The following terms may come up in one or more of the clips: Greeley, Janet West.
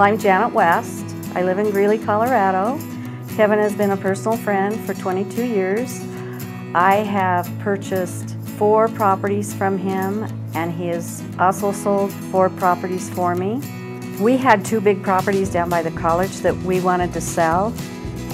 Well, I'm Janet West. I live in Greeley, Colorado. Kevin has been a personal friend for 22 years. I have purchased 4 properties from him, and he has also sold 4 properties for me. We had 2 big properties down by the college that we wanted to sell,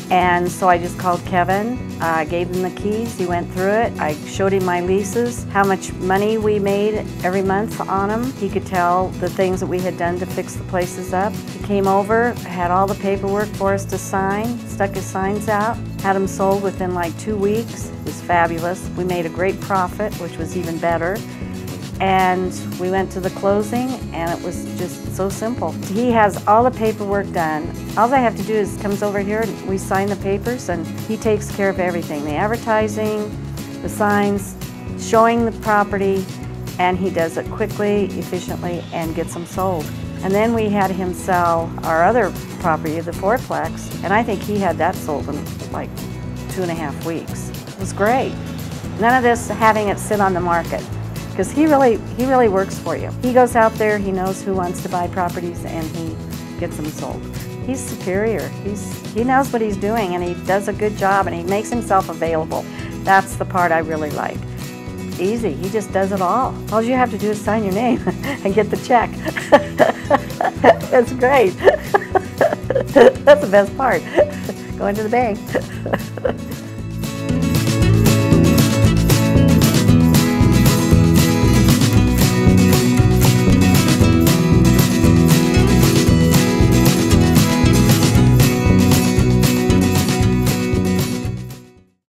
and so I just called Kevin. I gave him the keys. He went through it. I showed him my leases, how much money we made every month on them. He could tell the things that we had done to fix the places up. He came over, had all the paperwork for us to sign, stuck his signs out, had them sold within like 2 weeks. It was fabulous. We made a great profit, which was even better. And we went to the closing, and it was just so simple. He has all the paperwork done. All I have to do is comes over here and we sign the papers, and he takes care of everything, the advertising, the signs, showing the property, and he does it quickly, efficiently, and gets them sold. And then we had him sell our other property, the 4plex, and I think he had that sold in like 2.5 weeks. It was great. None of this having it sit on the market, because he really works for you. He goes out there, he knows who wants to buy properties, and he gets them sold. He's superior. He knows what he's doing, and he does a good job, and he makes himself available. That's the part I really like. Easy, he just does it all. All you have to do is sign your name and get the check. That's great. That's the best part, going to the bank.